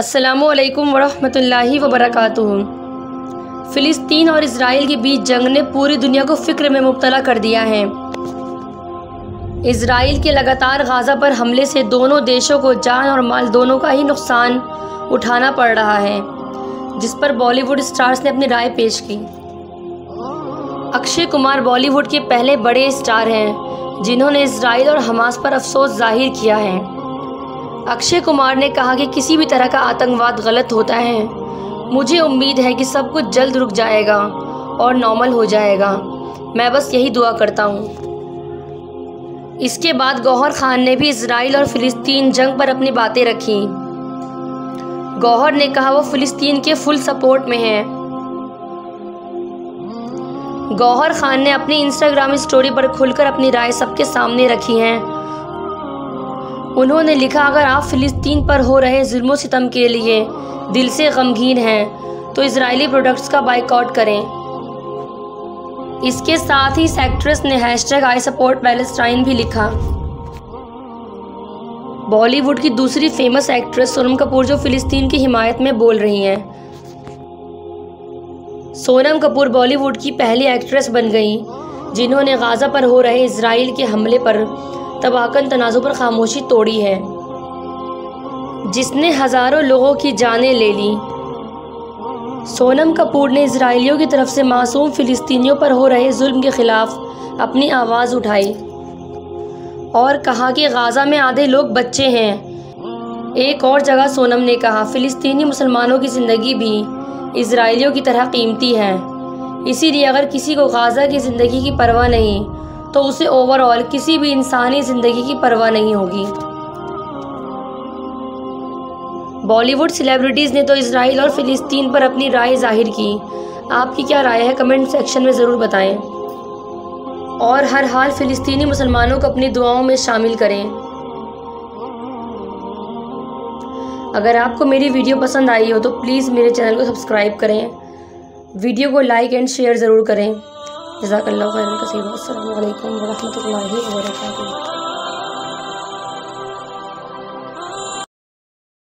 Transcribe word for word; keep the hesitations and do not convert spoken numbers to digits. अस्सलामु अलैकुम वरहमतुल्लाहि वबरकातुहू। फ़िलिस्तीन और इसराइल के बीच जंग ने पूरी दुनिया को फिक्र में मुब्तला कर दिया है। इसराइल के लगातार गाज़ा पर हमले से दोनों देशों को जान और माल दोनों का ही नुकसान उठाना पड़ रहा है, जिस पर बॉलीवुड स्टार्स ने अपनी राय पेश की। अक्षय कुमार बॉलीवुड के पहले बड़े स्टार हैं जिन्होंने इसराइल और हमास पर अफसोस जाहिर किया है। अक्षय कुमार ने कहा कि किसी भी तरह का आतंकवाद गलत होता है। मुझे उम्मीद है कि सब कुछ जल्द रुक जाएगा और नॉर्मल हो जाएगा। मैं बस यही दुआ करता हूँ। इसके बाद गौहर खान ने भी इसराइल और फ़िलिस्तीन जंग पर अपनी बातें रखीं। गौहर ने कहा वो फ़िलिस्तीन के फुल सपोर्ट में हैं। गौहर खान ने अपनी इंस्टाग्राम स्टोरी पर खुलकर अपनी राय सबके सामने रखी है। उन्होंने लिखा, अगर आप फ़िलिस्तीन पर हो रहे जुल्म सितम के लिए दिल से गमगीन हैं तो इजरायली प्रोडक्ट्स का बाइकआउट करें। इसके साथ ही एक्ट्रेस ने हैशटैग आई सपोर्ट पैलेस्टाइन भी लिखा। बॉलीवुड की दूसरी फेमस एक्ट्रेस सोनम कपूर जो फ़िलिस्तीन की हिमायत में बोल रही हैं। सोनम कपूर बॉलीवुड की पहली एक्ट्रेस बन गईं जिन्होंने गाज़ा पर हो रहे इजराइल के हमले पर तबाहकुन तनाज़ुर पर खामोशी तोड़ी है, जिसने हज़ारों लोगों की जानें ले ली। सोनम कपूर ने इजराइलियों की तरफ से मासूम फ़िलिस्तीनियों पर हो रहे जुल्म के ख़िलाफ़ अपनी आवाज़ उठाई और कहा कि गाज़ा में आधे लोग बच्चे हैं। एक और जगह सोनम ने कहा, फ़िलिस्तीनी मुसलमानों की ज़िंदगी भी इसराइलियों की तरह कीमती हैं, इसीलिए अगर किसी को गाज़ा की ज़िंदगी की परवाह नहीं तो उसे ओवरऑल किसी भी इंसानी ज़िंदगी की परवाह नहीं होगी। बॉलीवुड सेलिब्रिटीज़ ने तो इसराइल और फ़िलिस्तीन पर अपनी राय जाहिर की। आपकी क्या राय है कमेंट सेक्शन में ज़रूर बताएं और हर हाल फ़िलिस्तीनी मुसलमानों को अपनी दुआओं में शामिल करें। अगर आपको मेरी वीडियो पसंद आई हो तो प्लीज़ मेरे चैनल को सब्सक्राइब करें, वीडियो को लाइक एंड शेयर ज़रूर करें। जज़ाकल्लाहु खैरन कसीरा। अस्सलामु अलैकुम वरहमतुल्लाहि वबरकातुहू।